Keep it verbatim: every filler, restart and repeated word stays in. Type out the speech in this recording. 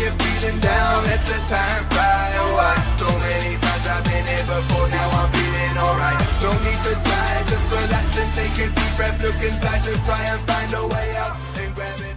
you're feeling down, let the time fly away. So many times I've been here before, now I'm feeling alright. No need to try, just relax and take a deep breath. Look inside to try and find a way out and grab it.